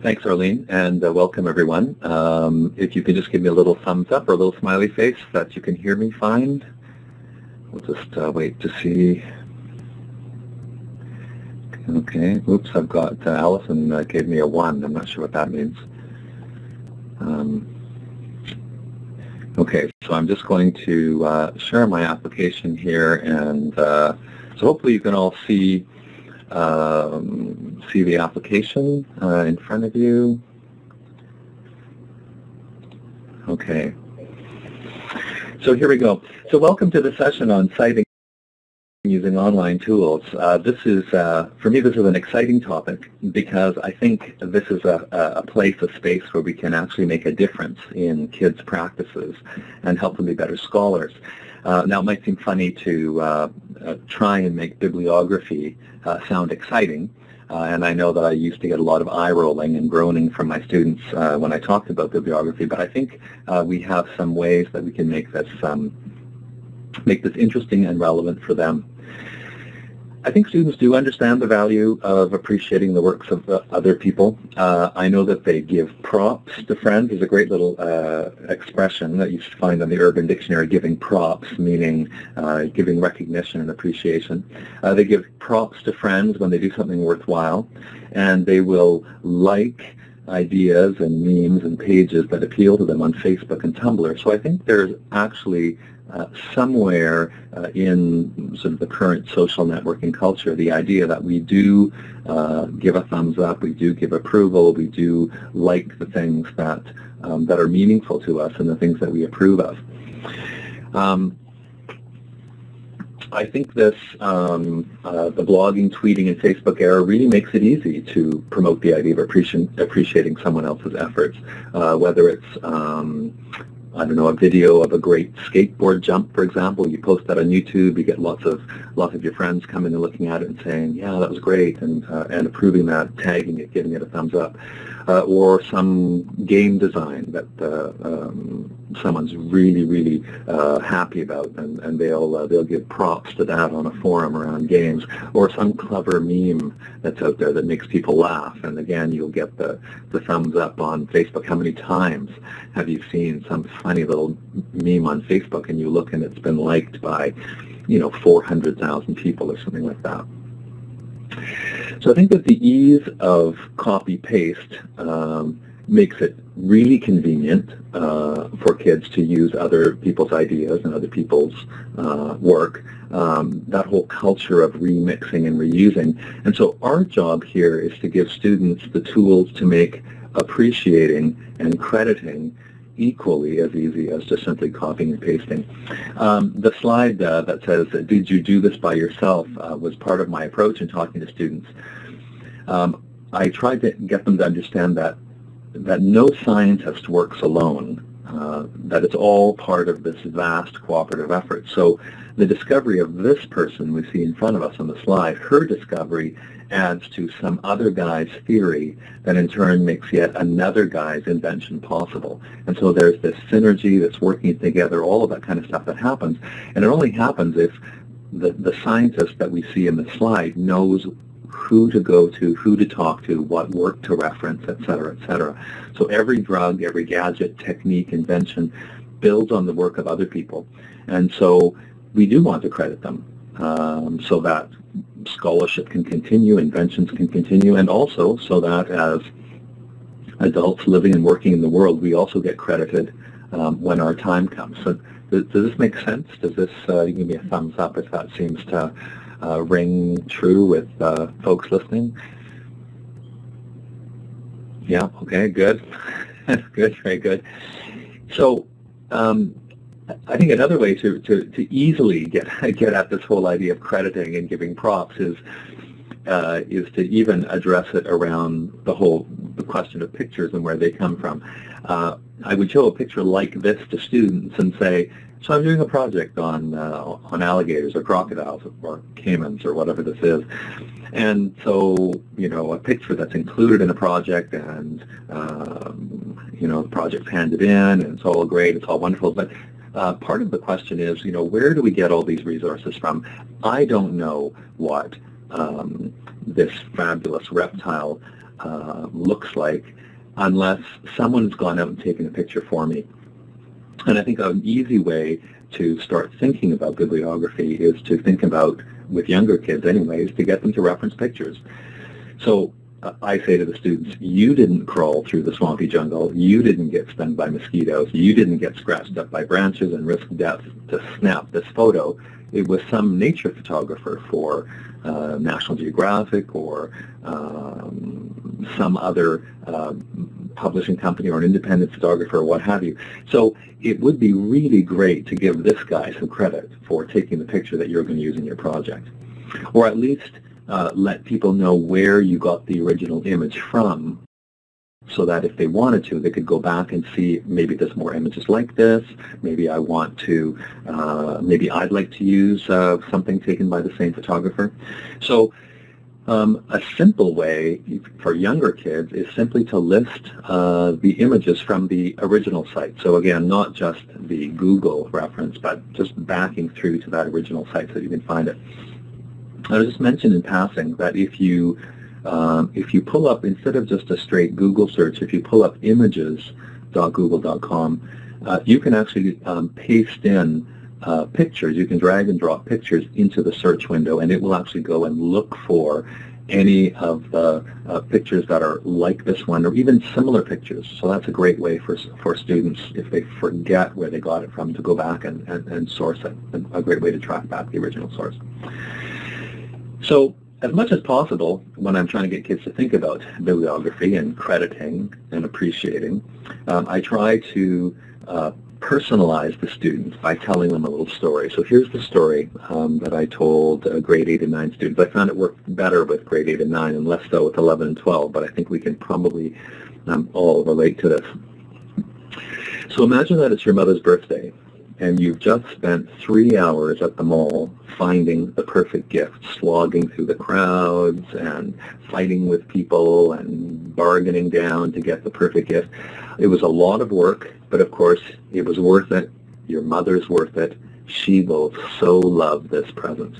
Thanks, Arlene, and welcome everyone. If you can just give me a little thumbs up or a little smiley face so that you can hear me fine. We'll just wait to see. Okay, oops, I've got Allison gave me a 1. I'm not sure what that means. Okay, so I'm just going to share my application here, and so hopefully you can all see the application in front of you. Okay, so here we go. So welcome to the session on citing using online tools. This is, for me, this is an exciting topic because I think this is a place, a space where we can actually make a difference in kids' practices and help them be better scholars. Now, it might seem funny to try and make bibliography sound exciting, and I know that I used to get a lot of eye-rolling and groaning from my students when I talked about bibliography, but I think we have some ways that we can make this interesting and relevant for them. I think students do understand the value of appreciating the works of other people. I know that they give props to friends. There's a great little expression that you should find on the Urban Dictionary, giving props, meaning giving recognition and appreciation. They give props to friends when they do something worthwhile, and they will like ideas and memes and pages that appeal to them on Facebook and Tumblr. So I think there's actually somewhere in sort of the current social networking culture, the idea that we do give a thumbs up, we do give approval, we do like the things that, that are meaningful to us and the things that we approve of. I think this, the blogging, tweeting, and Facebook era really makes it easy to promote the idea of appreciating someone else's efforts, whether it's I don't know, a video of a great skateboard jump, for example. You post that on YouTube, you get lots of your friends coming and looking at it and saying, yeah, that was great, and approving that, tagging it, giving it a thumbs up. Or some game design that someone's really, really happy about, and they'll give props to that on a forum around games. Or some clever meme that's out there that makes people laugh, and again, you'll get the thumbs up on Facebook. How many times have you seen some funny little meme on Facebook, and you look and it's been liked by, you know, 400,000 people or something like that? So I think that the ease of copy-paste makes it really convenient for kids to use other people's ideas and other people's work, that whole culture of remixing and reusing. And so our job here is to give students the tools to make appreciating and crediting equally as easy as just simply copying and pasting. The slide that says, did you do this by yourself, was part of my approach in talking to students. I tried to get them to understand that no scientist works alone, that it's all part of this vast cooperative effort. So the discovery of this person we see in front of us on the slide, her discovery adds to some other guy's theory that in turn makes yet another guy's invention possible. And so there's this synergy, this working together, all of that kind of stuff that happens. And it only happens if the scientist that we see in the slide knows who to go to, who to talk to, what work to reference, et cetera, et cetera. So every drug, every gadget, technique, invention builds on the work of other people. And so we do want to credit them so that scholarship can continue, inventions can continue, and also so that as adults living and working in the world, we also get credited when our time comes. So does this make sense? Does this, you give me a thumbs up if that seems to ring true with folks listening? Yeah, okay, good. Good, very good. So I think another way to easily get at this whole idea of crediting and giving props is to even address it around the question of pictures and where they come from. I would show a picture like this to students and say, so I'm doing a project on alligators or crocodiles or caimans or whatever this is. And so, you know, a picture that's included in a project and, you know, the project's handed in and it's all great, it's all wonderful. But part of the question is, you know, where do we get all these resources from? I don't know what this fabulous reptile looks like unless someone's gone out and taken a picture for me. And I think an easy way to start thinking about bibliography is to think about, with younger kids anyways, to get them to reference pictures. So I say to the students, you didn't crawl through the swampy jungle, you didn't get stung by mosquitoes, you didn't get scratched up by branches and risk death to snap this photo. It was some nature photographer for National Geographic or some other publishing company or an independent photographer or what have you. So it would be really great to give this guy some credit for taking the picture that you're going to use in your project. Or at least let people know where you got the original image from, so that if they wanted to, they could go back and see, maybe there's more images like this, maybe I want to, maybe I'd like to use something taken by the same photographer. So a simple way for younger kids is simply to list the images from the original site. So again, not just the Google reference, but just backing through to that original site so that you can find it. I just mentioned in passing that if you pull up, instead of just a straight Google search, if you pull up images.google.com, you can actually paste in pictures. You can drag and drop pictures into the search window, and it will actually go and look for any of the pictures that are like this one or even similar pictures. So that's a great way for students, if they forget where they got it from, to go back and source it. A great way to track back the original source. So, as much as possible, when I'm trying to get kids to think about bibliography and crediting and appreciating, I try to personalize the students by telling them a little story. So here's the story that I told grade 8 and 9 students. I found it worked better with grade 8 and 9 and less so with 11 and 12, but I think we can probably all relate to this. So imagine that it's your mother's birthday, and you've just spent 3 hours at the mall finding the perfect gift, slogging through the crowds and fighting with people and bargaining down to get the perfect gift. It was a lot of work, but of course it was worth it. Your mother's worth it. She will so love this present.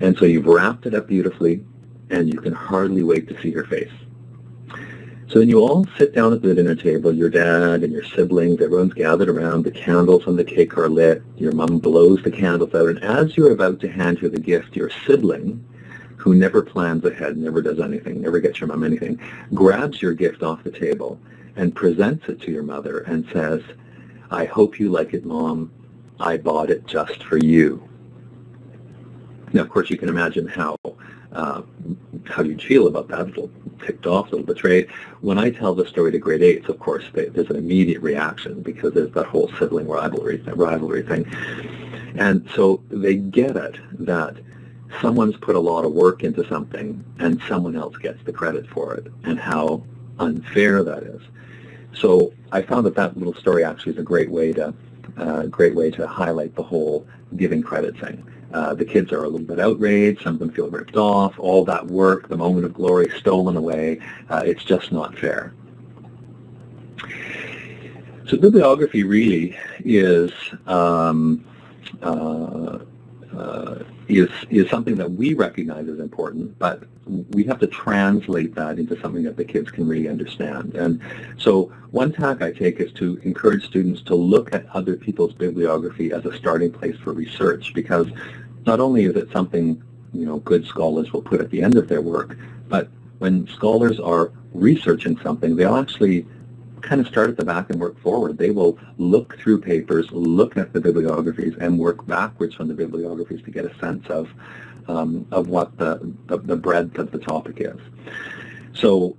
And so you've wrapped it up beautifully, and you can hardly wait to see her face. So then you all sit down at the dinner table, your dad and your siblings, everyone's gathered around, the candles on the cake are lit, your mom blows the candles out, and as you're about to hand her the gift, your sibling, who never plans ahead, never does anything, never gets your mom anything, grabs your gift off the table and presents it to your mother and says, "I hope you like it, Mom. I bought it just for you." Now, of course, you can imagine how do you feel about that? A little ticked off, a little betrayed. When I tell the story to grade 8s, of course, there's an immediate reaction because there's that whole sibling rivalry thing. And so they get it that someone's put a lot of work into something and someone else gets the credit for it, and how unfair that is. So I found that that little story actually is a great way to highlight the whole giving credit thing. The kids are a little bit outraged, some of them feel ripped off, all that work, the moment of glory stolen away, it's just not fair. So bibliography really is something that we recognize as important, but we have to translate that into something that the kids can really understand. And so one tack I take is to encourage students to look at other people's bibliography as a starting place for research, because not only is it something, you know, good scholars will put at the end of their work, but when scholars are researching something, they'll actually kind of start at the back and work forward. They will look through papers, look at the bibliographies, and work backwards from the bibliographies to get a sense of what the breadth of the topic is. So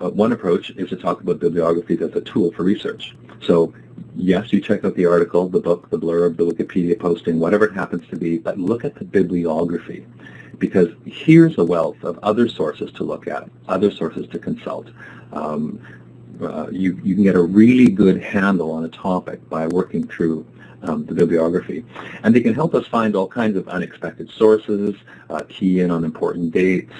one approach is to talk about bibliography as a tool for research. So yes, you check out the article, the book, the blurb, the Wikipedia posting, whatever it happens to be, but look at the bibliography, because here's a wealth of other sources to look at, other sources to consult. You can get a really good handle on a topic by working through the bibliography. And they can help us find all kinds of unexpected sources, key in on important dates,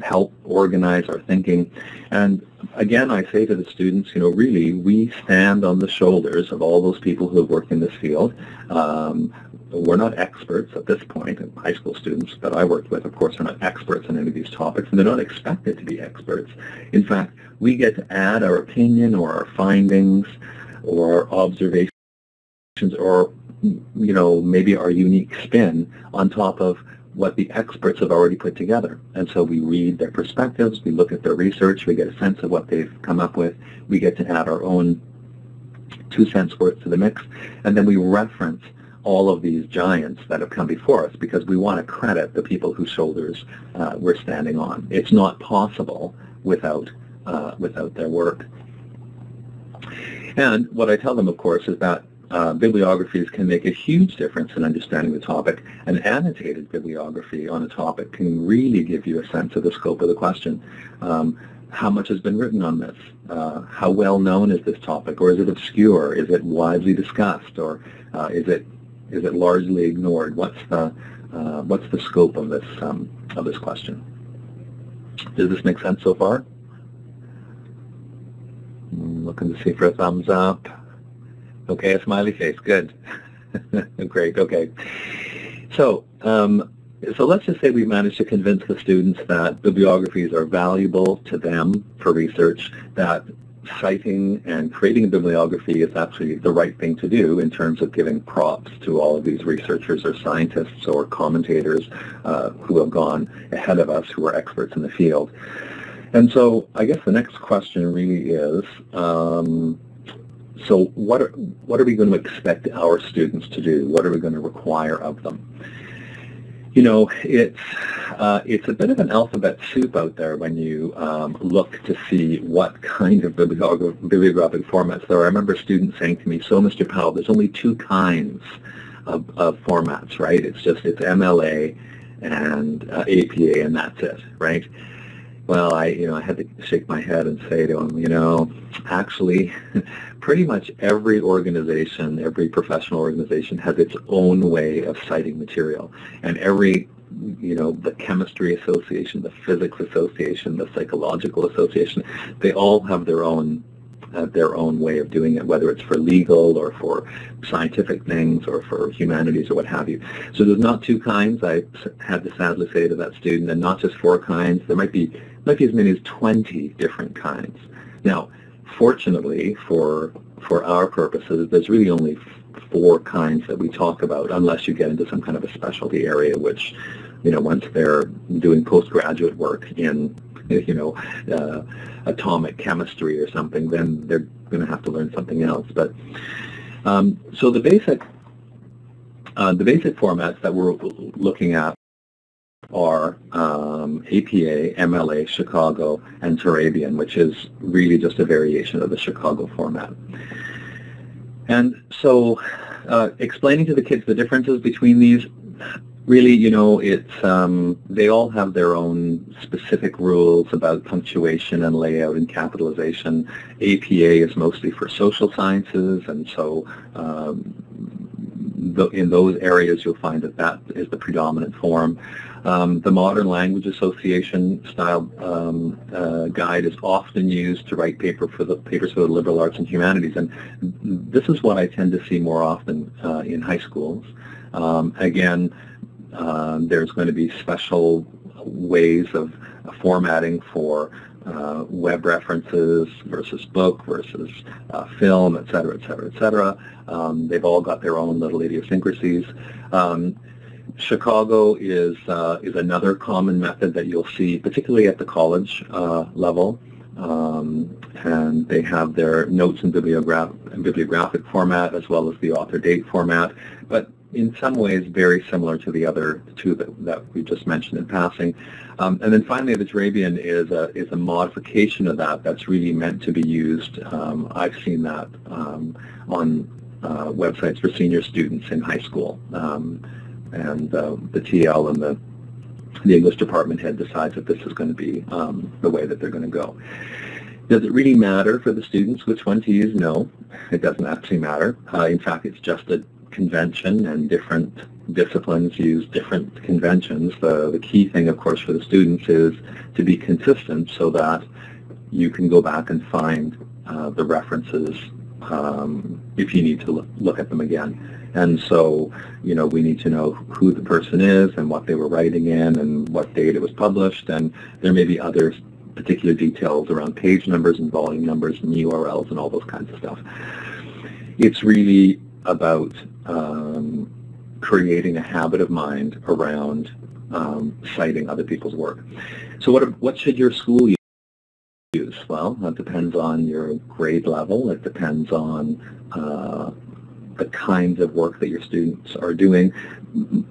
help organize our thinking. And again, I say to the students, you know, really, we stand on the shoulders of all those people who have worked in this field. We're not experts at this point, and high school students that I worked with, of course, are not experts in any of these topics, and they're not expected to be experts. In fact, we get to add our opinion or our findings or our observations or, you know, maybe our unique spin on top of what the experts have already put together. And so we read their perspectives, we look at their research, we get a sense of what they've come up with, we get to add our own 2 cents worth to the mix, and then we reference all of these giants that have come before us because we want to credit the people whose shoulders we're standing on. It's not possible without, without their work. And what I tell them, of course, is that bibliographies can make a huge difference in understanding the topic. An annotated bibliography on a topic can really give you a sense of the scope of the question. How much has been written on this? How well known is this topic? Or is it obscure? Is it widely discussed? Or is it largely ignored? What's the scope of this question? Does this make sense so far? I'm looking to see for a thumbs up. Okay, a smiley face. Good. Great. Okay. So, so let's just say we managed to convince the students that bibliographies are valuable to them for research, that citing and creating a bibliography is actually the right thing to do in terms of giving props to all of these researchers or scientists or commentators who have gone ahead of us, who are experts in the field. And so I guess the next question really is, so what are we going to expect our students to do? What are we going to require of them? You know, it's a bit of an alphabet soup out there when you look to see what kind of bibliographic formats there are. I remember students saying to me, so Mr. Powell, there's only 2 kinds of formats, right? It's just, it's MLA and APA, and that's it, right? Well, I had to shake my head and say to them, you know, actually, pretty much every organization, every professional organization has its own way of citing material. And every, you know, the chemistry association, the physics association, the psychological association, they all have their own way of doing it, whether it's for legal or for scientific things or for humanities or what have you. So there's not 2 kinds, I had to sadly say to that student, and not just 4 kinds. There might be as many as 20 different kinds. Now, fortunately for our purposes, there's really only 4 kinds that we talk about, unless you get into some kind of a specialty area, which, you know, once they're doing postgraduate work in, you know, atomic chemistry or something, then they're going to have to learn something else. But so the basic formats that we're looking at are APA, MLA, Chicago, and Turabian, which is really just a variation of the Chicago format. And so explaining to the kids the differences between these, really, you know, it's they all have their own specific rules about punctuation and layout and capitalization. APA is mostly for social sciences, and so in those areas you'll find that that is the predominant form. The Modern Language Association style guide is often used to write papers for the liberal arts and humanities, and this is what I tend to see more often in high schools. Again, there's going to be special ways of formatting for web references versus book versus film, et cetera, et cetera, et cetera. They've all got their own little idiosyncrasies. Chicago is another common method that you'll see, particularly at the college level. And they have their notes in bibliographic format as well as the author date format, but in some ways very similar to the other two that we just mentioned in passing. And then finally, the Turabian is a modification of that that's really meant to be used. I've seen that on websites for senior students in high school. And the TL and the English department head decides that this is going to be the way that they're going to go. Does it really matter for the students which one to use? No, it doesn't actually matter. In fact, it's just a convention, and different disciplines use different conventions. The key thing, of course, for the students is to be consistent so that you can go back and find the references if you need to look at them again. And so, you know, we need to know who the person is and what they were writing in and what date it was published, and there may be other particular details around page numbers and volume numbers and URLs and all those kinds of stuff. It's really about creating a habit of mind around citing other people's work. So what should your school use? Well, that depends on your grade level. It depends on the kinds of work that your students are doing.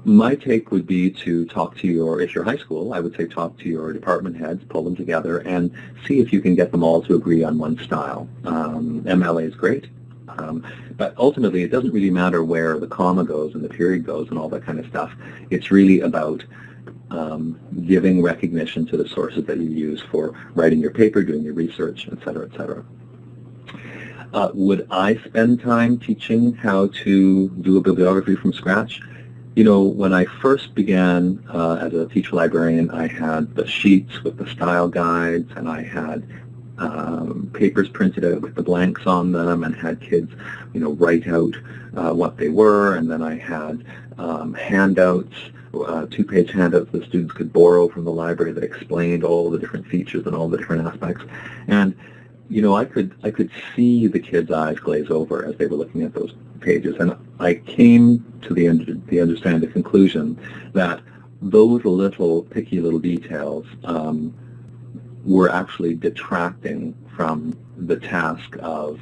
My take would be to talk to your, if you're high school, I would say talk to your department heads, pull them together, and see if you can get them all to agree on one style. MLA is great, but ultimately it doesn't really matter where the comma goes and the period goes and all that kind of stuff. It's really about giving recognition to the sources that you use for writing your paper, doing your research, et cetera, et cetera. Would I spend time teaching how to do a bibliography from scratch? You know, when I first began as a teacher librarian, I had the sheets with the style guides, and I had papers printed out with the blanks on them, and had kids, you know, write out what they were, and then I had handouts, two-page handouts that students could borrow from the library that explained all the different features and all the different aspects. And you know, I could see the kids' eyes glaze over as they were looking at those pages, and I came to the conclusion that those little picky little details were actually detracting from the task of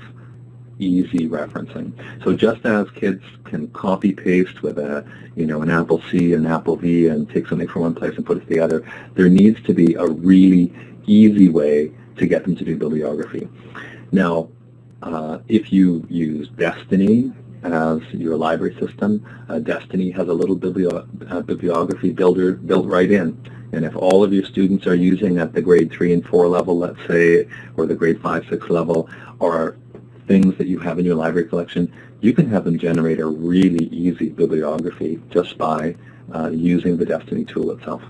easy referencing. So just as kids can copy paste with a, you know, an Apple C and an Apple V and take something from one place and put it to the other, there needs to be a really easy way to get them to do bibliography. Now, if you use Destiny as your library system, Destiny has a little bibliography builder built right in. And if all of your students are using at the grade 3 and 4 level, let's say, or the grade 5, 6 level, or things that you have in your library collection, you can have them generate a really easy bibliography just by using the Destiny tool itself.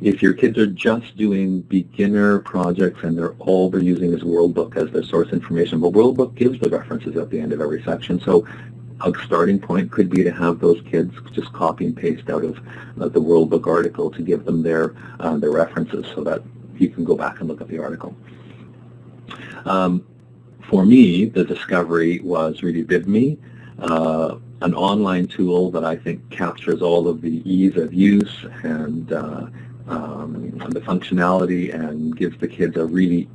If your kids are just doing beginner projects and all they're using is World Book as their source information, but World Book gives the references at the end of every section, so a starting point could be to have those kids just copy and paste out of the World Book article to give them their references so that you can go back and look at the article. For me, the discovery was really BibMe. An online tool that I think captures all of the ease of use and the functionality, and gives the kids a really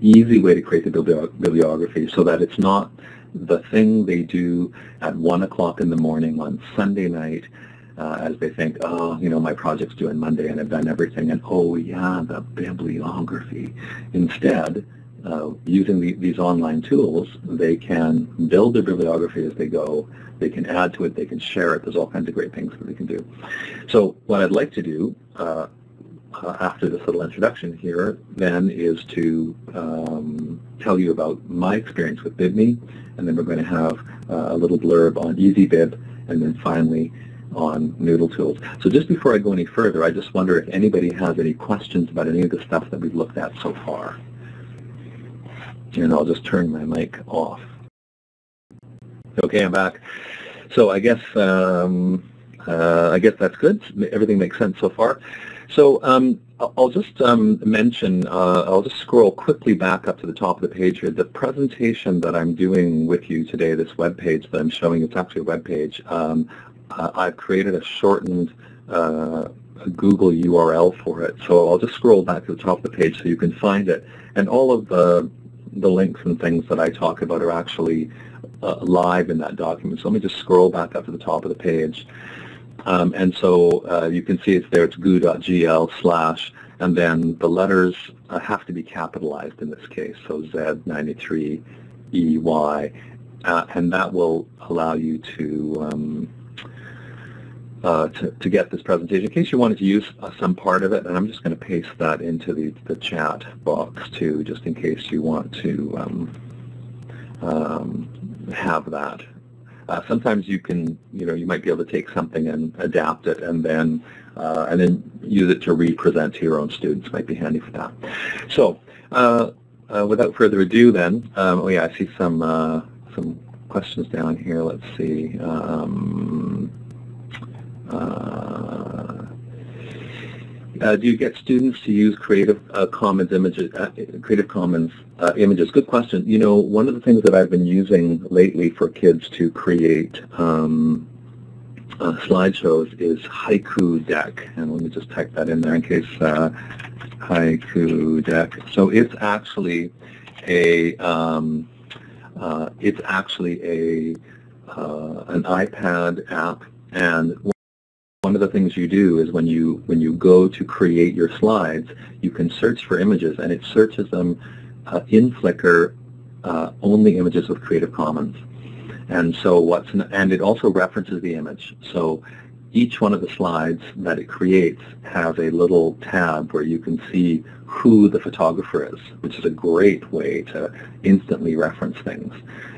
easy way to create the bibliography, so that it's not the thing they do at 1 o'clock in the morning on Sunday night as they think, oh, you know, my project's due on Monday and I've done everything, and oh yeah, the bibliography. Instead, using these online tools, they can build their bibliography as they go. They can add to it. They can share it. There's all kinds of great things that they can do. So what I'd like to do after this little introduction here then is to tell you about my experience with BibMe, and then we're going to have a little blurb on EasyBib, and then finally on NoodleTools. So just before I go any further, I just wonder if anybody has any questions about any of the stuff that we've looked at so far. And I'll just turn my mic off. Okay, I'm back. So I guess that's good. Everything makes sense so far. So I'll just mention, I'll just scroll quickly back up to the top of the page here. The presentation that I'm doing with you today, this web page that I'm showing, it's actually a web page. I've created a shortened Google URL for it. So I'll just scroll back to the top of the page so you can find it. And all of the links and things that I talk about are actually live in that document. So let me just scroll back up to the top of the page. And so you can see it's there, it's goo.gl/, and then the letters have to be capitalized in this case, so Z93EY, and that will allow you to get this presentation, in case you wanted to use some part of it. And I'm just going to paste that into the chat box too, just in case you want to have that. Sometimes you can, you know, you might be able to take something and adapt it, and then use it to represent to your own students. Might be handy for that. So without further ado then, oh yeah, I see some questions down here. Let's see. Do you get students to use Creative Commons images? Good question. You know, one of the things that I've been using lately for kids to create slideshows is Haiku Deck. And let me just type that in there in case Haiku Deck. So it's actually a an iPad app, and one of the things you do is when you go to create your slides, you can search for images, and it searches them in Flickr only images with Creative Commons. And so and it also references the image. So each one of the slides that it creates has a little tab where you can see who the photographer is, which is a great way to instantly reference things.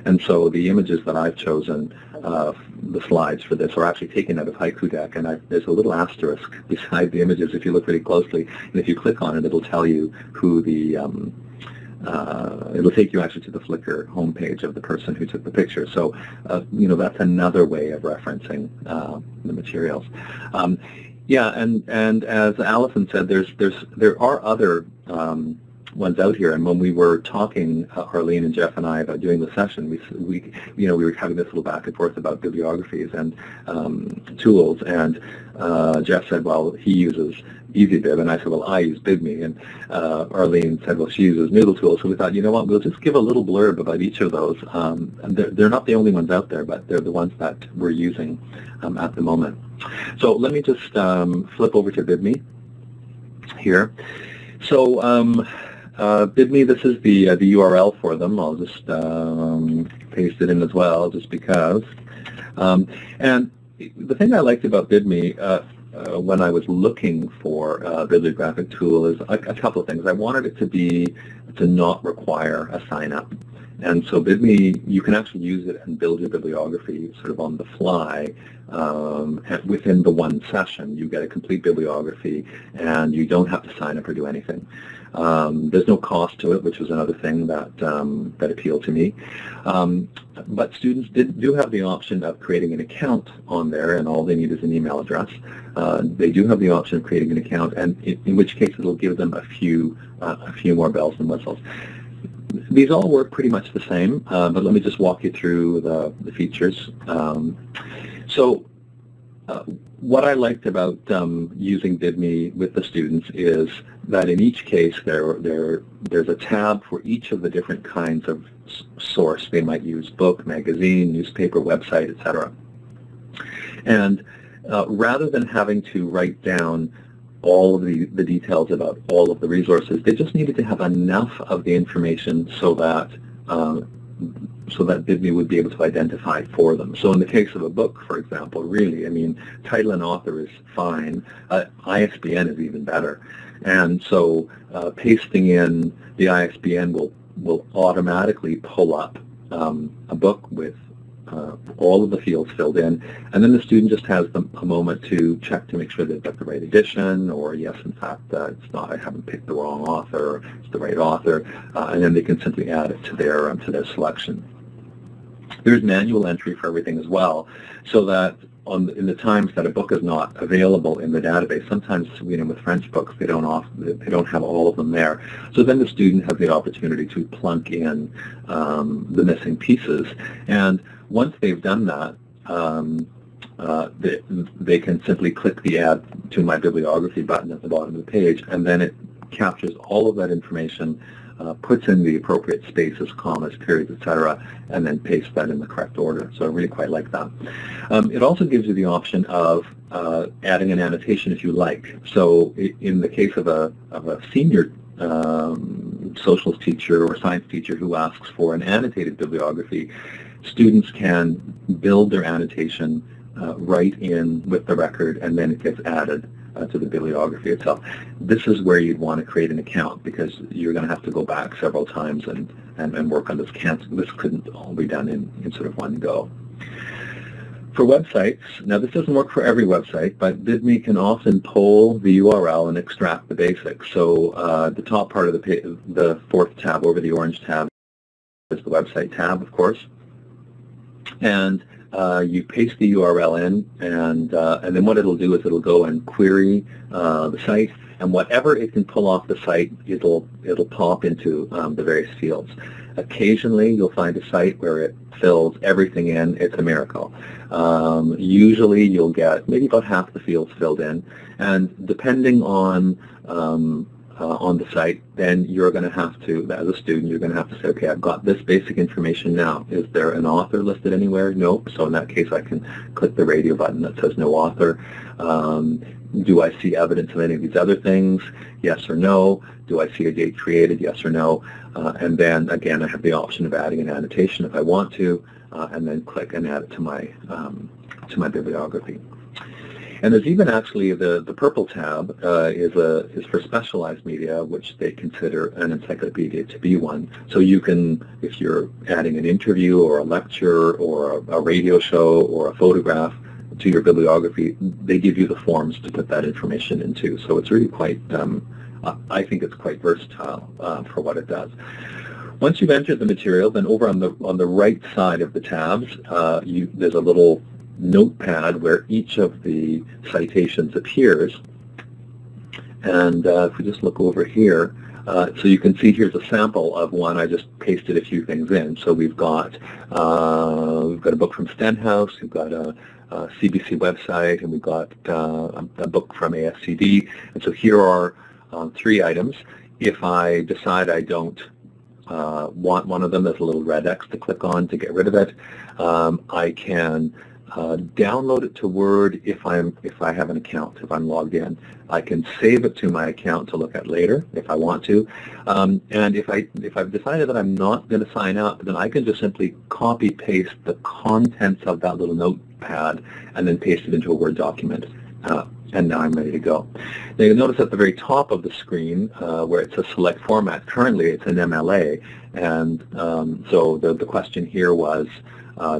And so the images that I've chosen, the slides for this, are actually taken out of Haiku Deck, and there's a little asterisk beside the images if you look really closely, and if you click on it, it'll tell you who the it'll take you actually to the Flickr homepage of the person who took the picture. So you know, that's another way of referencing the materials. Yeah, and as Allison said, there are other ones out here, and when we were talking, Arlene and Jeff and I, about doing the session, we were having this little back and forth about bibliographies and tools, and Jeff said, well, he uses EasyBib, and I said, well, I use BibMe, and Arlene said, well, she uses NoodleTools. So we thought, you know what, we'll just give a little blurb about each of those. They're not the only ones out there, but they're the ones that we're using at the moment. So let me just flip over to BibMe here. So BibMe, this is the URL for them. I'll just paste it in as well, just because. And the thing I liked about BibMe when I was looking for a bibliographic tool is a couple of things. I wanted it to not require a sign up. And so BibMe, you can actually use it and build your bibliography sort of on the fly within the one session. You get a complete bibliography, and you don't have to sign up or do anything. There's no cost to it, which was another thing that that appealed to me. But students do have the option of creating an account on there, and all they need is an email address. They do have the option of creating an account, and in which case it'll give them a few more bells and whistles. These all work pretty much the same, but let me just walk you through the features. So what I liked about using BibMe with the students is that in each case there's a tab for each of the different kinds of source. They might use book, magazine, newspaper, website, etc. And rather than having to write down all of the details about all of the resources, they just needed to have enough of the information so that BibMe would be able to identify for them. So in the case of a book, for example, really, I mean, title and author is fine. ISBN is even better. And so pasting in the ISBN will automatically pull up a book with all of the fields filled in, and then the student just has a moment to check to make sure they've got the right edition, or yes, in fact, it's not, I haven't picked the wrong author, or it's the right author, and then they can simply add it to their selection. There's manual entry for everything as well, so that in the times that a book is not available in the database, sometimes, you know, with French books, they don't have all of them there. So then the student has the opportunity to plunk in the missing pieces, and once they've done that, they can simply click the Add to My Bibliography button at the bottom of the page, and then it captures all of that information, puts in the appropriate spaces, commas, periods, etc., and then pastes that in the correct order. So I really quite like that. It also gives you the option of adding an annotation if you like. So in the case of a senior socials teacher or science teacher who asks for an annotated bibliography, students can build their annotation right in with the record, and then it gets added to the bibliography itself. This is where you'd want to create an account, because you're going to have to go back several times and work on this. This couldn't all be done in sort of one go. For websites, now this doesn't work for every website, but BibMe can often pull the URL and extract the basics. So the top part of the page, the fourth tab over the orange tab, is the website tab, of course. And you paste the URL in, and then what it'll do is it'll go and query the site, and whatever it can pull off the site, it'll pop into the various fields. Occasionally, you'll find a site where it fills everything in. It's a miracle. Usually, you'll get maybe about half the fields filled in, and depending on the site, then you're going to have to, as a student, you're going to have to say, okay, I've got this basic information now. Is there an author listed anywhere? Nope. So in that case, I can click the radio button that says no author. Do I see evidence of any of these other things? Yes or no. Do I see a date created? Yes or no. And then, again, I have the option of adding an annotation if I want to, and then click and add it to my bibliography. And there's even actually the purple tab is for specialized media, which they consider an encyclopedia to be one. So you can, if you're adding an interview or a lecture or a radio show or a photograph to your bibliography, they give you the forms to put that information into. So it's really quite, I think it's quite versatile for what it does. Once you've entered the material, then over on the right side of the tabs, there's a little notepad where each of the citations appears, and if we just look over here, so you can see here's a sample of one. I just pasted a few things in. So we've got a book from Stenhouse, we've got a CBC website, and we've got a book from ASCD. And so here are 3 items. If I decide I don't want one of them, there's a little red X to click on to get rid of it. I can download it to Word if I have an account, if I'm logged in. I can save it to my account to look at later if I want to. And if I've decided that I'm not going to sign up, then I can just simply copy paste the contents of that little notepad and then paste it into a Word document. And now I'm ready to go. Now you'll notice at the very top of the screen where it says select format, currently it's an MLA, and so the question here was,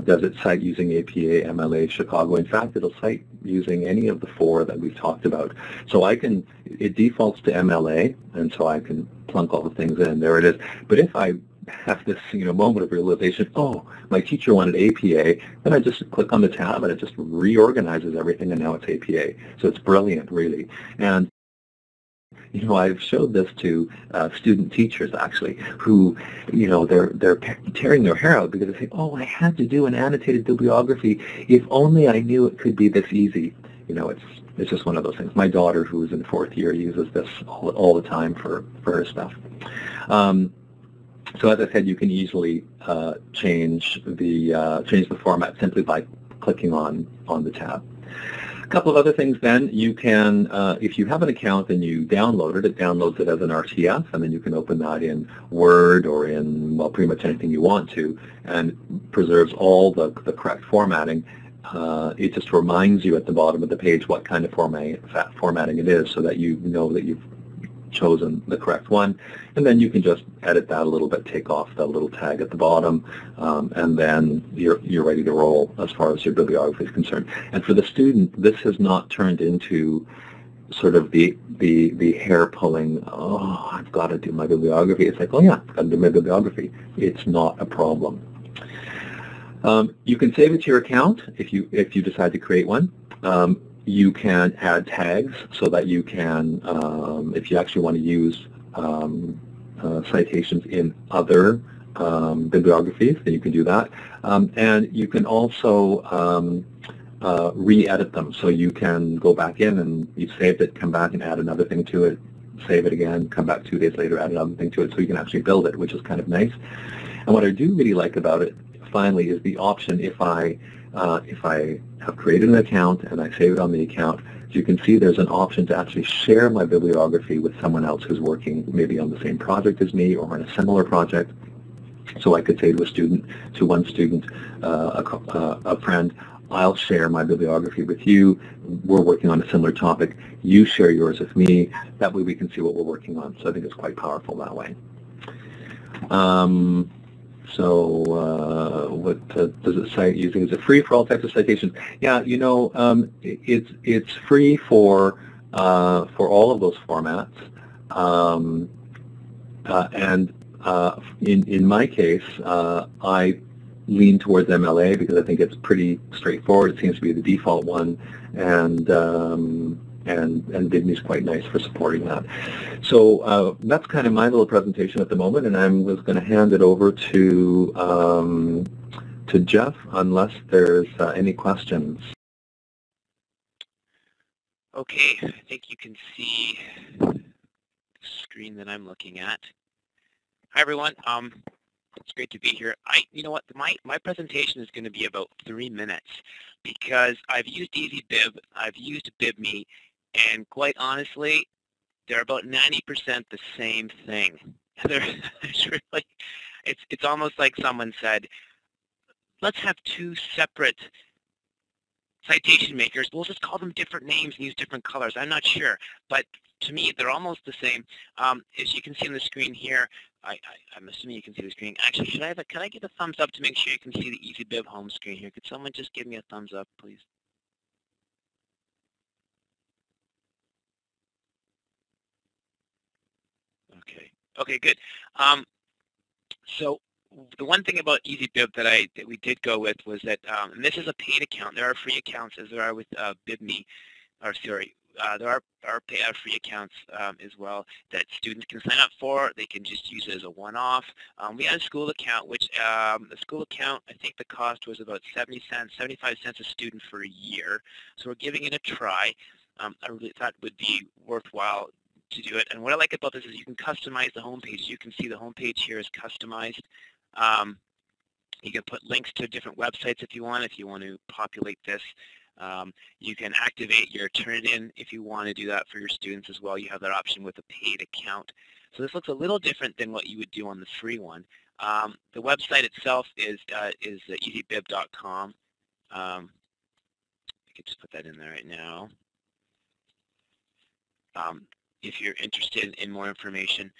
does it cite using APA, MLA, Chicago? In fact, it'll cite using any of the 4 that we've talked about. So I can, it defaults to MLA, and so I can plunk all the things in. There it is. But if I have this, you know, moment of realization, oh, my teacher wanted APA, then I just click on the tab and it just reorganizes everything, and now it's APA. So it's brilliant, really. And you know, I've showed this to student teachers, actually, who, you know, they're tearing their hair out because they say, oh, I had to do an annotated bibliography. If only I knew it could be this easy. You know, it's just one of those things. My daughter, who is in 4th year, uses this all the time for her stuff. So as I said, you can easily change the format simply by clicking on the tab. A couple of other things then, you can, if you have an account and you download it, it downloads it as an RTF, and then you can open that in Word or in, well, pretty much anything you want to, and preserves all the correct formatting. It just reminds you at the bottom of the page what kind of formatting it is, so that you know that you've chosen the correct one, and then you can just edit that a little bit, take off that little tag at the bottom, and then you're ready to roll as far as your bibliography is concerned. And for the student, this has not turned into sort of the hair pulling, oh, I've got to do my bibliography. It's like, oh yeah, I've got to do my bibliography. It's not a problem. You can save it to your account if you decide to create one. You can add tags so that you can, if you actually want to use citations in other bibliographies, then you can do that. And you can also re-edit them. So you can go back in, and you've saved it, come back and add another thing to it, save it again, come back 2 days later, add another thing to it, so you can actually build it, which is kind of nice. And what I do really like about it, finally, is the option, if I have created an account and I save it on the account, you can see there's an option to actually share my bibliography with someone else who's working maybe on the same project as me or on a similar project. So I could say to one student, a friend, I'll share my bibliography with you. We're working on a similar topic. You share yours with me. That way we can see what we're working on. So I think it's quite powerful that way. So does it cite using? Is it free for all types of citations? Yeah, you know, it's free for all of those formats. In my case, I lean towards MLA because I think it's pretty straightforward. It seems to be the default one, and BibMe is quite nice for supporting that. So that's kind of my little presentation at the moment, and I'm just going to hand it over to Jeff unless there's any questions. Okay, I think you can see the screen that I'm looking at. Hi everyone, it's great to be here. You know what, my presentation is going to be about 3 minutes because I've used EasyBib, I've used BibMe, and quite honestly, they're about 90% the same thing. It's really, it's almost like someone said, let's have two separate citation makers. We'll just call them different names and use different colors. I'm not sure, but to me, they're almost the same. As you can see on the screen here, I'm assuming you can see the screen. Actually, can I get a thumbs up to make sure you can see the EasyBib home screen here? Could someone just give me a thumbs up, please? Okay. Okay, good. So the one thing about EasyBib that we did go with was that, and this is a paid account. There are free accounts as there are with BibMe, or sorry. There are free accounts as well that students can sign up for. They can just use it as a one-off. We had a school account, which the school account, I think the cost was about 75 cents a student for a year. So we're giving it a try. I really thought it would be worthwhile to do it. And what I like about this is you can customize the homepage. You can see the homepage here is customized. You can put links to different websites if you want to populate this. You can activate your Turnitin if you want to do that for your students as well. You have that option with a paid account. So this looks a little different than what you would do on the free one. The website itself is EasyBib.com. I can just put that in there right now. If you're interested in more information,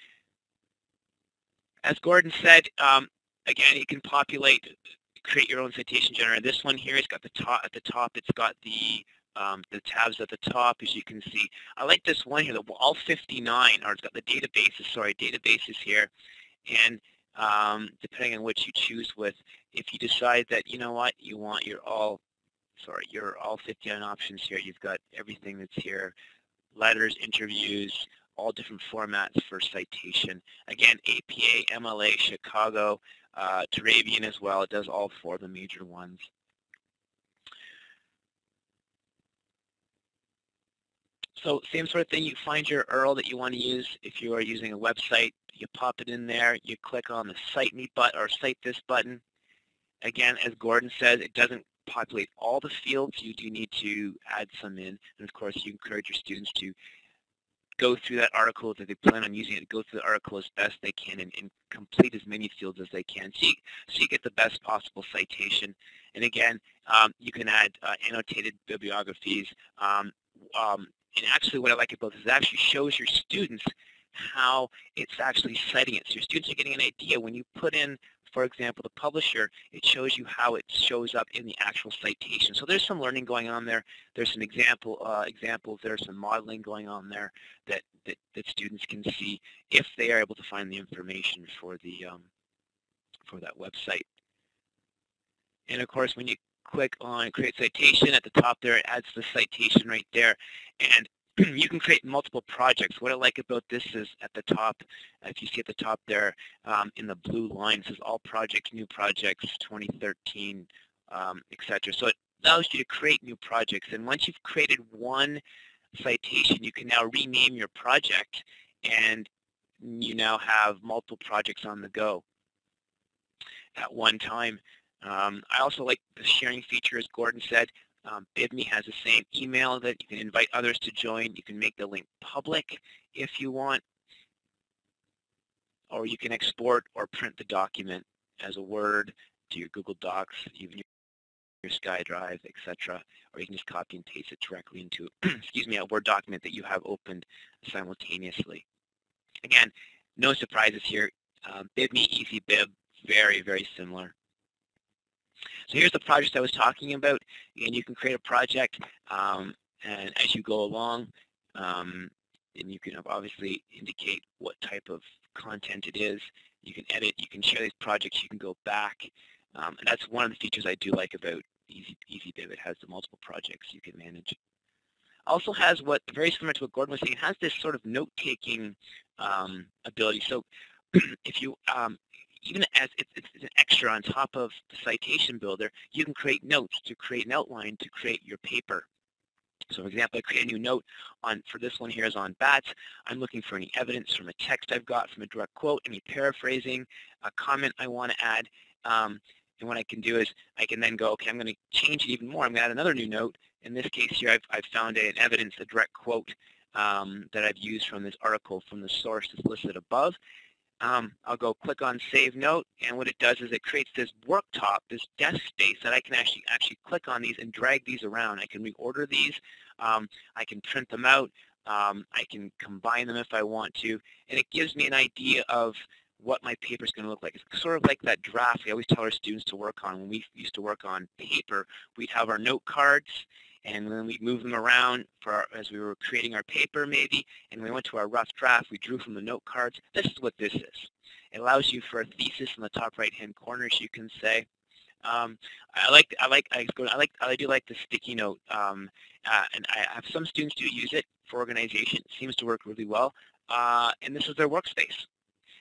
as Gordon said, again, you can create your own citation generator. This one here, it's got it's got the tabs at the top, as you can see. I like this one here, all 59, or it's got the databases, sorry, databases here. And depending on what you choose with, if you decide that, you know what, you want your all 59 options here, you've got everything that's here, letters, interviews, all different formats for citation. Again, APA, MLA, Chicago, Turabian as well. It does all four of the major ones. So same sort of thing. You find your URL that you want to use. If you are using a website, you pop it in there. You click on the Cite Me button or Cite This button. Again, as Gordon says, it doesn't populate all the fields. You do need to add some in. And of course, you encourage your students to go through that article that they plan on using it, go through the article as best they can and complete as many fields as they can so you get the best possible citation. And again, you can add annotated bibliographies. And actually what I like about this is it actually shows your students how it's actually citing it. So your students are getting an idea. When you put in, for example, the publisher, it shows you how it shows up in the actual citation. So there's some learning going on there. There's some examples. There's some modeling going on there that students can see if they are able to find the information for that website. And of course, when you click on Create Citation at the top there, it adds the citation right there. And you can create multiple projects. What I like about this is at the top, if you see at the top there in the blue line, it says all projects, new projects, 2013, etc. So it allows you to create new projects. And once you've created one citation, you can now rename your project, and you now have multiple projects on the go at one time. I also like the sharing feature, as Gordon said. BibMe has the same email that you can invite others to join. You can make the link public if you want, or you can export or print the document as a Word to your Google Docs, even your SkyDrive, etc. Or you can just copy and paste it directly into excuse me, a Word document that you have opened simultaneously. Again, no surprises here. BibMe, EasyBib, very, very similar. So here's the project I was talking about, and you can create a project and as you go along, and you can obviously indicate what type of content it is. You can edit, you can share these projects, you can go back, and that's one of the features I do like about EasyBib. It has the multiple projects you can manage. Also has what, very similar to what Gordon was saying, it has this sort of note-taking ability. So if you, even as it's an extra on top of the citation builder, you can create notes to create an outline to create your paper. So for example, I create a new note on, for this one here is on bats. I'm looking for any evidence from a text I've got, from a direct quote, any paraphrasing, a comment I want to add. And what I can do is I can then go, okay, I'm going to change it even more. I'm going to add another new note. In this case here, I've found an evidence, a direct quote that I've used from this article from the source that's listed above. I'll go click on Save Note, and what it does is it creates this worktop, this desk space that I can actually click on these and drag these around. I can reorder these. I can print them out. I can combine them if I want to, and it gives me an idea of what my paper is going to look like. It's sort of like that draft we always tell our students to work on. When we used to work on paper, we'd have our note cards, and then we'd move them around for our, as we were creating our paper maybe, and we went to our rough draft, we drew from the note cards. This is what this is. It allows you for a thesis in the top right-hand corner, as you can say. I do like the sticky note, and I have some students do use it for organization. It seems to work really well, and this is their workspace.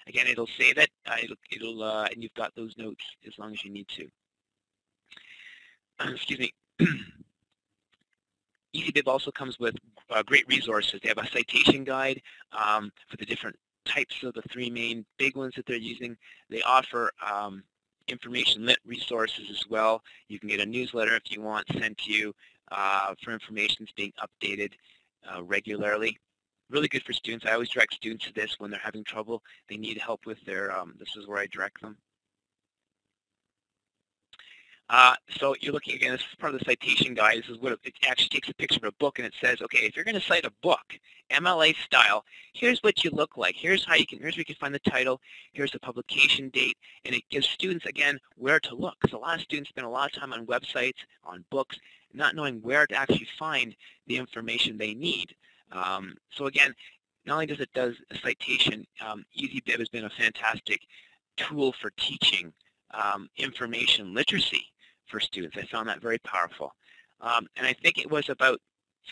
Again, it'll save it, and you've got those notes as long as you need to. Excuse me. EasyBib also comes with great resources. They have a citation guide for the different types of the three main big ones that they're using. They offer information lit resources as well. You can get a newsletter if you want sent to you for information that's being updated regularly. Really good for students. I always direct students to this when they're having trouble. They need help with their, this is where I direct them. So you're looking, again, this is part of the citation guide. This is what it actually takes a picture of a book, and it says, okay, if you're going to cite a book, MLA style, here's what you look like. Here's how you can, here's where you can find the title. Here's the publication date, and it gives students, again, where to look. Because a lot of students spend a lot of time on websites, on books, not knowing where to actually find the information they need. So again, not only does it do a citation, EasyBib has been a fantastic tool for teaching information literacy for students. I found that very powerful. And I think it was about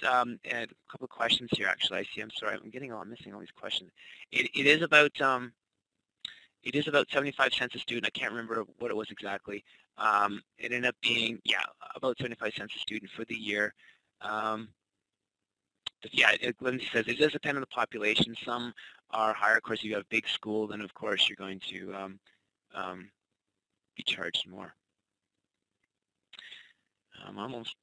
a couple of questions here, actually. I see. I'm sorry. I'm getting all missing all these questions. It is about 75 cents a student. I can't remember what it was exactly. It ended up being, yeah, about 75 cents a student for the year. Yeah, Lindsay says it does depend on the population. Some are higher. Of course, if you have a big school, then of course you're going to be charged more. I almost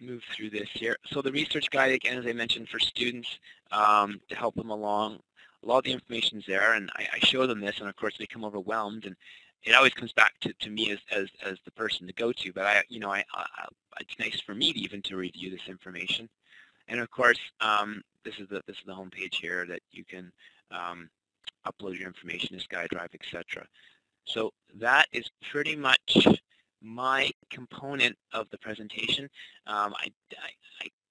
moved through this here. So the research guide, again, as I mentioned, for students to help them along. A lot of the information is there, and I show them this, and of course they become overwhelmed. And it always comes back to me as the person to go to. But it's nice for me to even to review this information. And of course, this is the home page here that you can upload your information to SkyDrive, etc. So that is pretty much my component of the presentation. I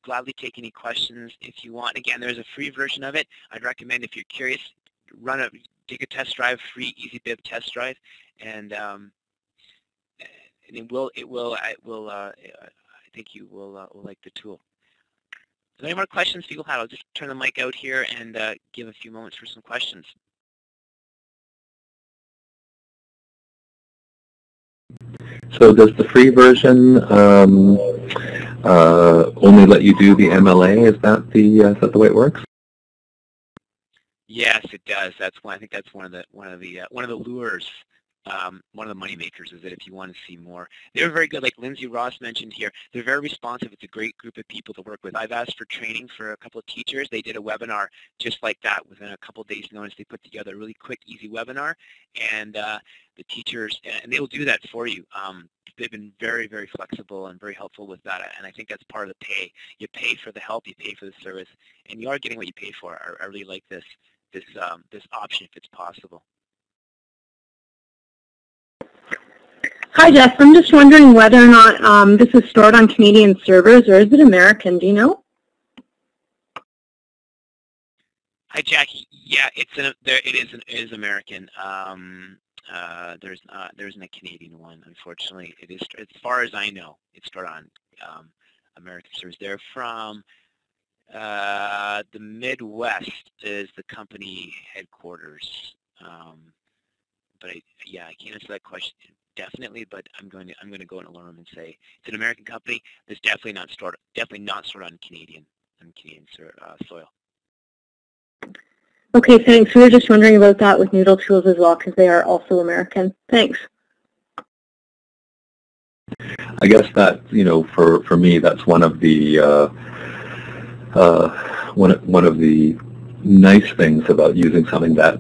gladly take any questions if you want. Again, there's a free version of it. I'd recommend if you're curious, take a test drive, free EasyBib test drive, and I think you will like the tool. If there are any more questions people have, I'll just turn the mic out here and give a few moments for some questions. So does the free version only let you do the MLA? Is that the way it works? Yes, it does. I think that's one of the lures. One of the money makers is that if you want to see more, they're very good. Like Lindsay Ross mentioned here, they're very responsive. It's a great group of people to work with. I've asked for training for a couple of teachers. They did a webinar just like that within a couple of days' notice. They put together a really quick, easy webinar, and the teachers, and they'll do that for you. They've been very, very flexible and very helpful with that, and I think that's part of the pay. You pay for the help, you pay for the service, and you are getting what you pay for. I really like this option if it's possible. Hi, Jess. I'm just wondering whether or not this is stored on Canadian servers or is it American? Do you know? Hi, Jackie. Yeah, it is American. There isn't a Canadian one, unfortunately. It is, as far as I know, it's stored on American servers. They're from the Midwest is the company headquarters. But I can't answer that question definitely, but I'm going to go on a limb and say it's an American company. It's definitely not stored on Canadian soil. Okay, thanks. We were just wondering about that with NoodleTools as well, because they are also American. Thanks. I guess that, you know, for me, that's one of the nice things about using something that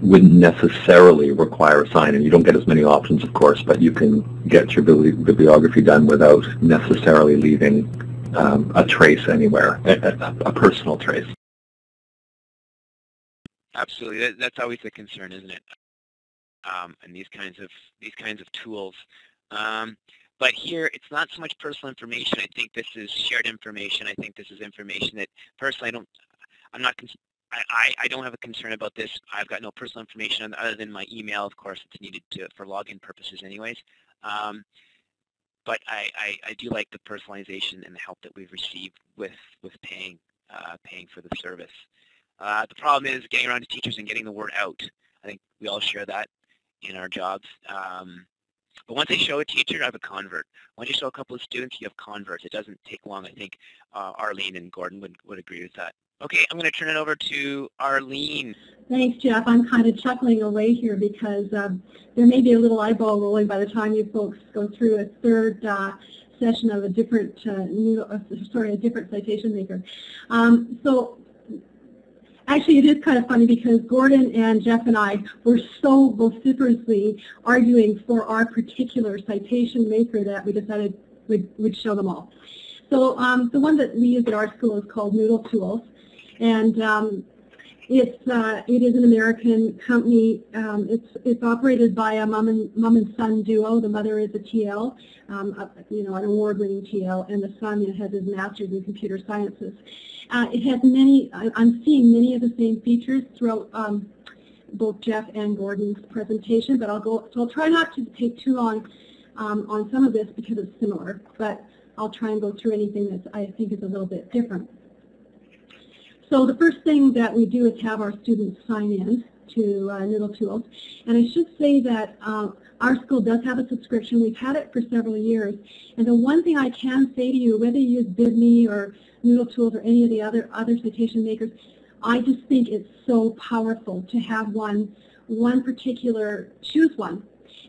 wouldn't necessarily require a sign-in. You don't get as many options, of course, but you can get your bibliography done without necessarily leaving a trace anywhere, a personal trace. Absolutely, that's always the concern, isn't it? And these kinds of tools. But here, it's not so much personal information. I think this is shared information. I think this is information that personally I don't have a concern about this. I've got no personal information other than my email. Of course, it's needed for login purposes, anyways. But I do like the personalization and the help that we've received with paying for the service. The problem is getting around to teachers and getting the word out. I think we all share that in our jobs. But once I show a teacher, I have a convert. Once you show a couple of students, you have converts. It doesn't take long. I think Arlene and Gordon would agree with that. Okay, I'm going to turn it over to Arlene. Thanks, Jeff. I'm kind of chuckling away here because there may be a little eyeball rolling by the time you folks go through a third session of a different citation maker. Actually, it is kind of funny because Gordon and Jeff and I were so vociferously arguing for our particular citation maker that we decided we'd show them all. So the one that we use at our school is called NoodleTools, and it is an American company. It's operated by a mom and son duo. The mother is a TL, an award-winning TL, and the son has his master's in computer sciences. It has many, I'm seeing many of the same features throughout both Jeff and Gordon's presentation, but I'll try not to take too long on some of this because it's similar, but I'll try and go through anything that I think is a little bit different. So the first thing that we do is have our students sign in to NoodleTools, and I should say that our school does have a subscription. We've had it for several years, and the one thing I can say to you, whether you use BibMe or NoodleTools or any of the other citation makers, I just think it's so powerful to have one particular, choose one,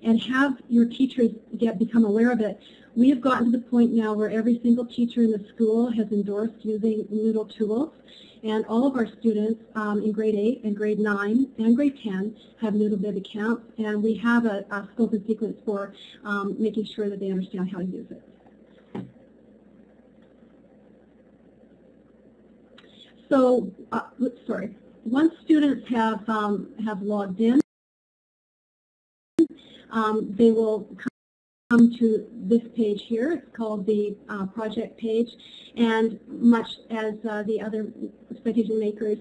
and have your teachers become aware of it. We have gotten to the point now where every single teacher in the school has endorsed using NoodleTools, and all of our students in grade 8 and grade 9 and grade 10 have NoodleBib accounts, and we have a scope and sequence for making sure that they understand how to use it. So, once students have logged in, they will come to this page here. It's called the project page, and much as the other citation makers,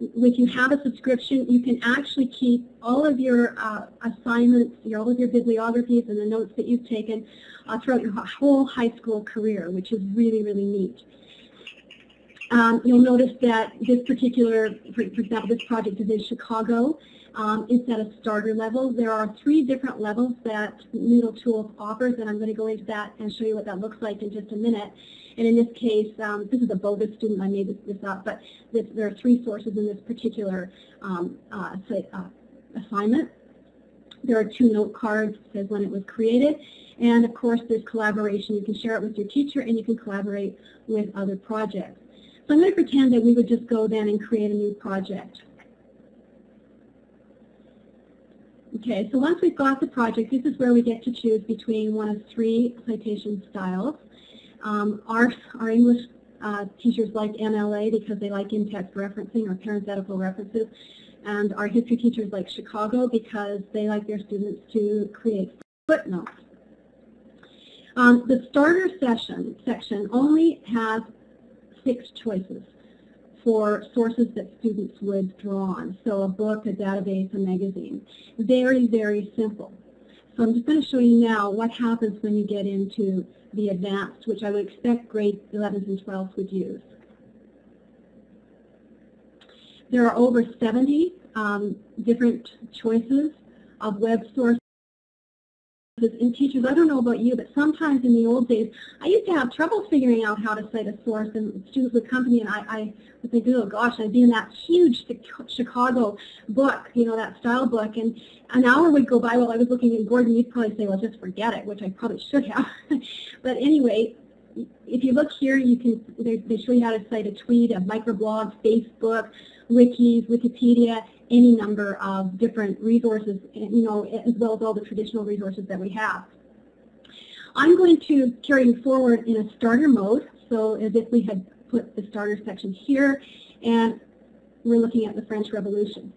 if you have a subscription, you can actually keep all of your assignments, all of your bibliographies and the notes that you've taken throughout your whole high school career, which is really, really neat. You'll notice that this particular, for example, this project is in Chicago. It's at a starter level. There are 3 different levels that NoodleTools offers, and I'm going to go into that and show you what that looks like in just a minute. And in this case, this is a bogus student. I made this up, but there are 3 sources in this particular assignment. There are 2 note cards that says when it was created. And of course, there's collaboration. You can share it with your teacher, and you can collaborate with other projects. So I'm going to pretend that we would just go then and create a new project. Okay, so once we've got the project, this is where we get to choose between one of 3 citation styles. Our English teachers like NLA because they like in-text referencing or parenthetical references, and our history teachers like Chicago because they like their students to create footnotes. The starter section only has 6 choices for sources that students would draw on. So a book, a database, a magazine. Very, very simple. So I'm just going to show you now what happens when you get into the advanced, which I would expect grade 11s and 12s would use. There are over 70 different choices of web sources. And teachers, I don't know about you, but sometimes in the old days, I used to have trouble figuring out how to cite a source, and students would come to me, and I would think, oh gosh, I'd be in that huge Chicago book, you know, that style book, and an hour would go by while I was looking, and Gordon, you'd probably say, well, just forget it, which I probably should have. But anyway, if you look here, you can, they show you how to cite a tweet, a microblog, Facebook, wikis, Wikipedia, any number of different resources, you know, as well as all the traditional resources that we have. I'm going to carry forward in a starter mode, so as if we had put the starter section here, and we're looking at the French Revolution.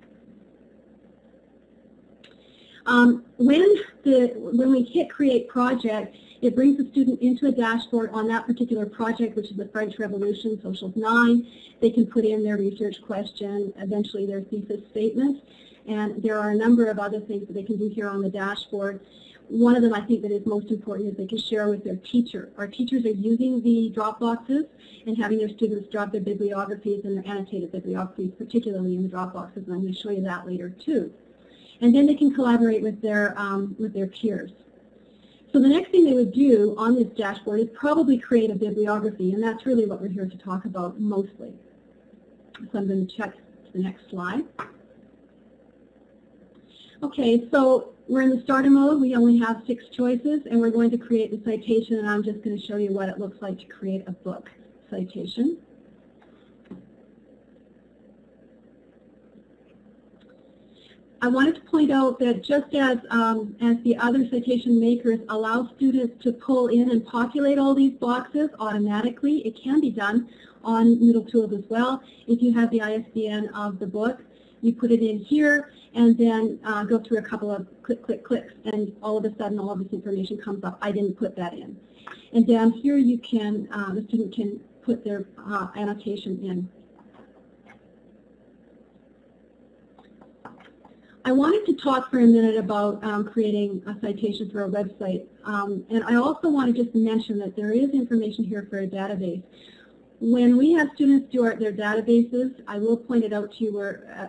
When we hit Create Project, it brings the student into a dashboard on that particular project, which is the French Revolution, Socials 9. They can put in their research question, eventually their thesis statement, and there are a number of other things that they can do here on the dashboard. One of them I think that is most important is they can share with their teacher. Our teachers are using the drop boxes and having their students drop their bibliographies and their annotated bibliographies, particularly in the drop boxes, and I'm going to show you that later too. And then they can collaborate with their peers. So the next thing they would do on this dashboard is probably create a bibliography, and that's really what we're here to talk about mostly. So I'm going to check the next slide. Okay, so we're in the starter mode. We only have 6 choices, and we're going to create the citation, and I'm just going to show you what it looks like to create a book citation. I wanted to point out that just as the other citation makers allow students to pull in and populate all these boxes automatically, it can be done on NoodleTools as well. If you have the ISBN of the book, you put it in here and then go through a couple of clicks, and all of a sudden all of this information comes up. I didn't put that in. And down here you can, the student can put their annotation in. I wanted to talk for a minute about creating a citation for a website, and I also want to just mention that there is information here for a database. When we have students do their databases, I will point it out to you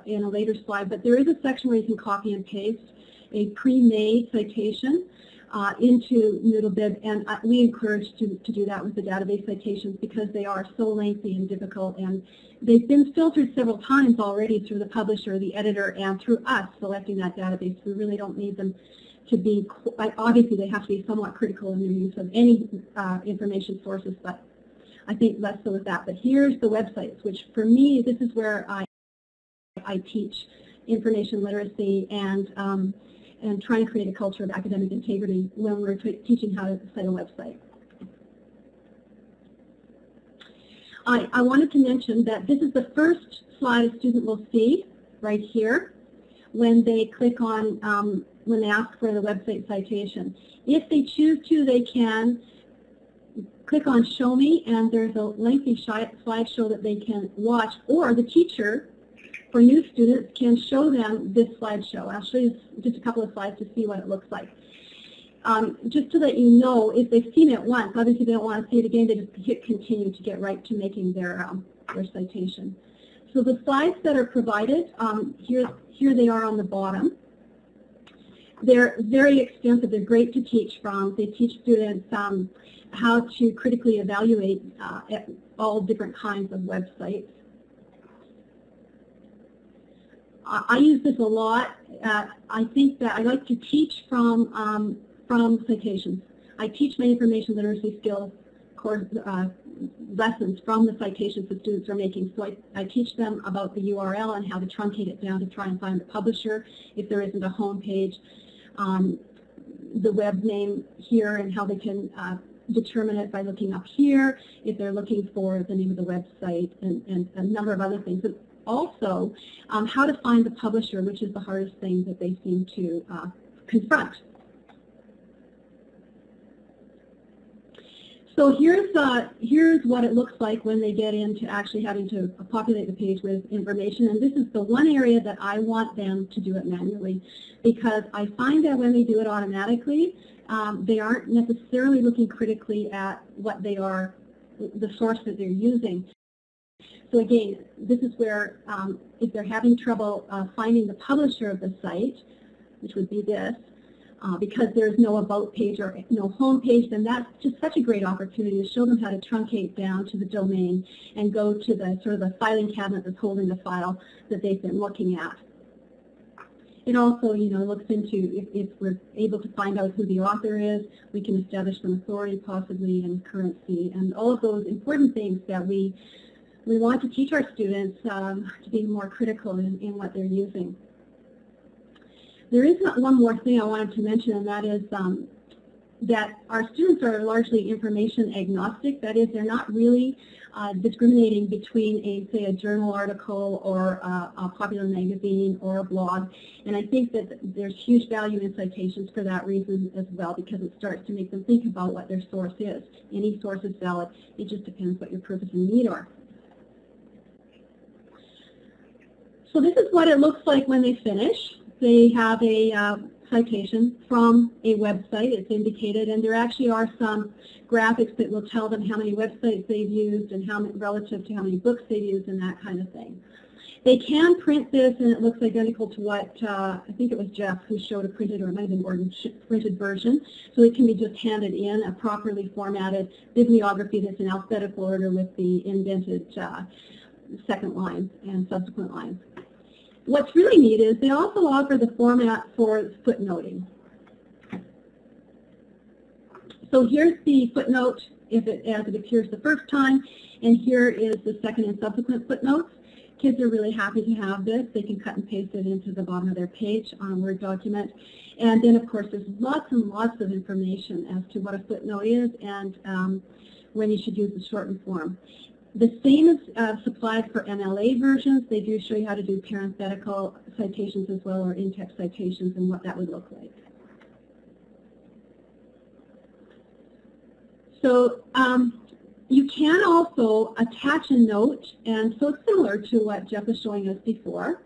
in a later slide, but there is a section where you can copy and paste a pre-made citation into NoodleBib, and we encourage students to do that with the database citations because they are so lengthy and difficult, and they've been filtered several times already through the publisher, the editor, and through us selecting that database. We really don't need them to be, obviously they have to be somewhat critical in their use of any information sources, but I think less so with that. But here's the websites, which for me, this is where I teach information literacy and trying to create a culture of academic integrity when we're teaching how to cite a website. I wanted to mention that this is the first slide a student will see right here when they click on, when they ask for the website citation. If they choose to, they can click on Show Me, and there's a lengthy slideshow that they can watch, or the teacher for new students can show them this slideshow. I'll show you just a couple of slides to see what it looks like. Just to let you know, if they've seen it once, obviously they don't want to see it again, they just hit continue to get right to making their citation. So the slides that are provided, here they are on the bottom. They're very extensive, they're great to teach from. They teach students how to critically evaluate all different kinds of websites. I use this a lot. I think that I like to teach from citations. I teach my information literacy skills course lessons from the citations the students are making. So I teach them about the URL and how to truncate it down to try and find the publisher if there isn't a home page, the web name here and how they can determine it by looking up here if they're looking for the name of the website and a number of other things. But also, how to find the publisher, which is the hardest thing that they seem to confront. So here's what it looks like when they get into actually having to populate the page with information. And this is the one area that I want them to do it manually, because I find that when they do it automatically, they aren't necessarily looking critically at what they are, the source that they're using. So again, this is where if they're having trouble finding the publisher of the site, which would be this, because there's no about page or no home page, then that's just such a great opportunity to show them how to truncate down to the domain and go to the sort of the filing cabinet that's holding the file that they've been looking at. It also, you know, looks into if we're able to find out who the author is, we can establish some authority possibly and currency and all of those important things that we want to teach our students to be more critical in what they're using. There is one more thing I wanted to mention, and that is that our students are largely information agnostic. That is, they're not really discriminating between, say, a journal article or a popular magazine or a blog. And I think that there's huge value in citations for that reason as well, because it starts to make them think about what their source is. Any source is valid. It just depends what your purpose and need are. So this is what it looks like when they finish. They have a citation from a website, it's indicated, and there actually are some graphics that will tell them how many websites they've used and how many, relative to how many books they've used and that kind of thing. They can print this, and it looks identical to what, I think it was Jeff who showed a printed, or it might have been Gordon, printed version, so it can be just handed in a properly formatted bibliography that's in alphabetical order with the indented second lines and subsequent lines. What's really neat is they also offer the format for footnoting. So here's the footnote as it appears the first time, and here is the second and subsequent footnotes. Kids are really happy to have this. They can cut and paste it into the bottom of their page on a Word document. And then, of course, there's lots and lots of information as to what a footnote is and when you should use the shortened form. The same is supplied for MLA versions. They do show you how to do parenthetical citations as well, or in-text citations, and what that would look like. So you can also attach a note, and so similar to what Jeff was showing us before,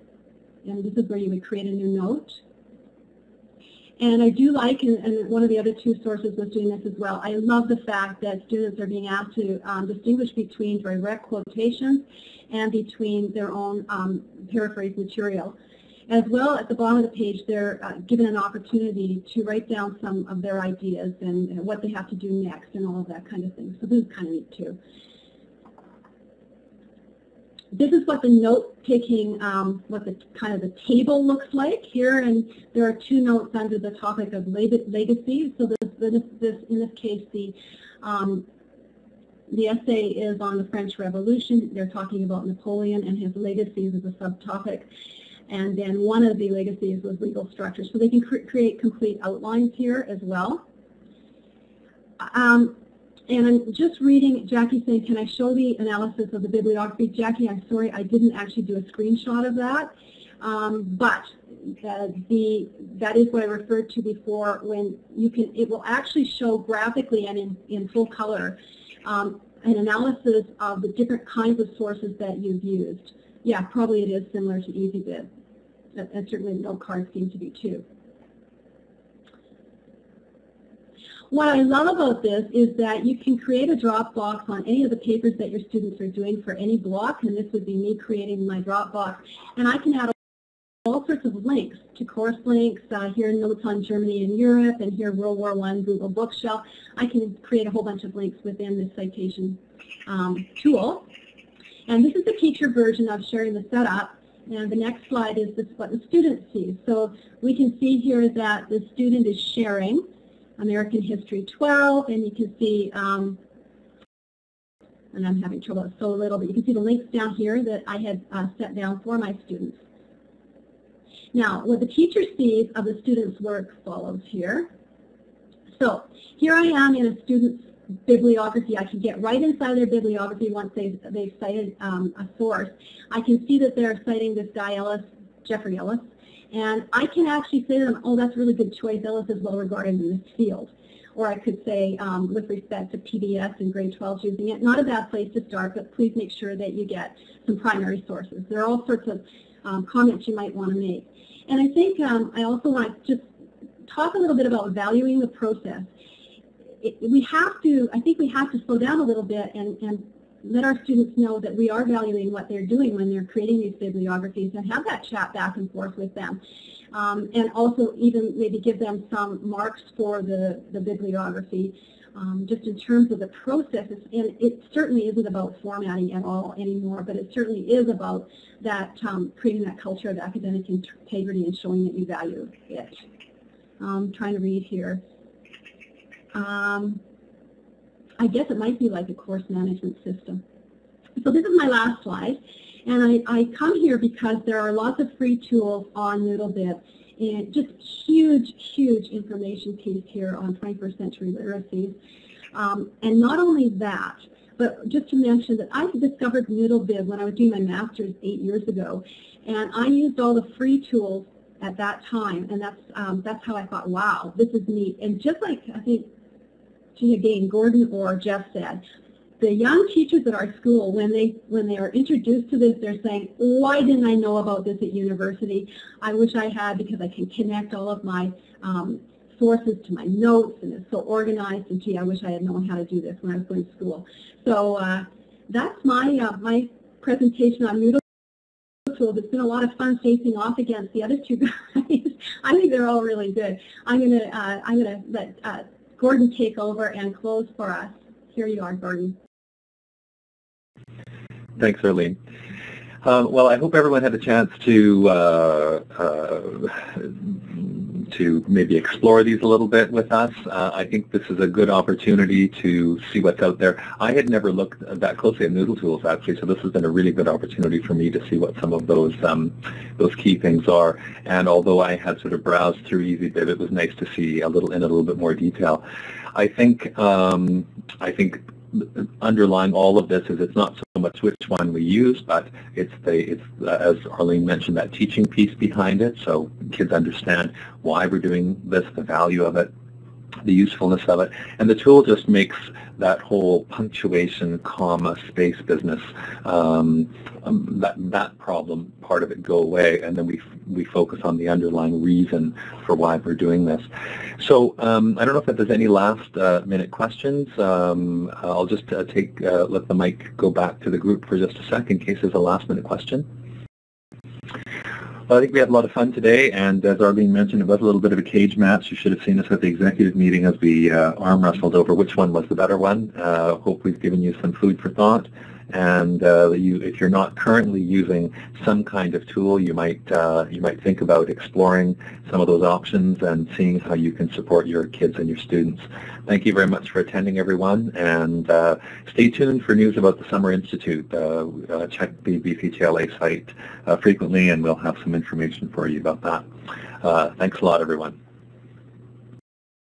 and this is where you would create a new note. And I do like, and one of the other two sources was doing this as well, I love the fact that students are being asked to distinguish between direct quotations and between their own paraphrased material. As well, at the bottom of the page, they're given an opportunity to write down some of their ideas and what they have to do next and all of that kind of thing. So this is kind of neat too. This is what the note-taking, what the kind of the table looks like here, and there are two notes under the topic of legacy. So in this case, the essay is on the French Revolution. They're talking about Napoleon and his legacies as a subtopic, and then one of the legacies was legal structure. So they can create complete outlines here as well. And I'm just reading, Jackie saying, can I show the analysis of the bibliography? Jackie, I'm sorry, I didn't actually do a screenshot of that. But that is what I referred to before, when you can, it will actually show graphically and in full color an analysis of the different kinds of sources that you've used. Yeah, probably it is similar to EasyBib. And certainly note cards seem to be too. What I love about this is that you can create a Dropbox on any of the papers that your students are doing for any block, and this would be me creating my Dropbox. And I can add all sorts of links to course links, here notes on Germany and Europe, and here World War I Google Bookshelf. I can create a whole bunch of links within this citation tool. And this is the teacher version of sharing the setup. And the next slide is this, what the student sees. So we can see here that the student is sharing American History 12, and you can see, and I'm having trouble so little, but you can see the links down here that I had set down for my students. Now, what the teacher sees of the student's work follows here. So here I am in a student's bibliography. I can get right inside their bibliography once they've cited a source. I can see that they're citing this guy Ellis, Jeffrey Ellis, and I can actually say to them, oh, that's a really good choice. Ellis is well regarded in this field. or I could say with respect to PBS and grade 12 using it, not a bad place to start, but please make sure that you get some primary sources. There are all sorts of comments you might want to make. And I think I also want to just talk a little bit about valuing the process. I think we have to slow down a little bit and let our students know that we are valuing what they're doing when they're creating these bibliographies and have that chat back and forth with them. And also even maybe give them some marks for the bibliography just in terms of the processes. And it certainly isn't about formatting at all anymore, but it certainly is about that creating that culture of academic integrity and showing that you value it. I'm trying to read here. I guess it might be like a course management system. So this is my last slide, and I come here because there are lots of free tools on NoodleBib, and just huge, huge information piece here on 21st century literacies. And not only that, but just to mention that I discovered NoodleBib when I was doing my master's 8 years ago, and I used all the free tools at that time, and that's how I thought, wow, this is neat. And just like I think again, Gordon or Jeff said, the young teachers at our school, when they are introduced to this, they're saying, why didn't I know about this at university? I wish I had, because I can connect all of my sources to my notes, and it's so organized, and gee, I wish I had known how to do this when I was going to school. So that's my my presentation on NoodleTools. It's been a lot of fun facing off against the other two guys. I think they're all really good. I'm gonna let Gordon take over and close for us. Here you are, Gordon. Thanks, Arlene. Well, I hope everyone had a chance to maybe explore these a little bit with us. I think this is a good opportunity to see what's out there. I had never looked that closely at NoodleTools, actually, so this has been a really good opportunity for me to see what some of those key things are. And although I had sort of browsed through EasyBib, it was nice to see a little bit more detail. I think underlying all of this is it's not so much which one we use, but it's as Arlene mentioned, that teaching piece behind it, so kids understand why we're doing this, the value of it, the usefulness of it, and the tool just makes that whole punctuation, comma, space business, that problem part of it go away, and then we focus on the underlying reason for why we're doing this. So I don't know if there's any last minute questions. I'll just let the mic go back to the group for just a second in case there's a last minute question. Well, I think we had a lot of fun today, and as Arlene mentioned, it was a little bit of a cage match. You should have seen us at the executive meeting as we arm wrestled over which one was the better one. Hope we've given you some food for thought, and if you're not currently using some kind of tool, you might think about exploring some of those options and seeing how you can support your kids and your students. Thank you very much for attending, everyone, and stay tuned for news about the Summer Institute. Check the BCTLA site frequently, and we'll have some information for you about that. Thanks a lot, everyone.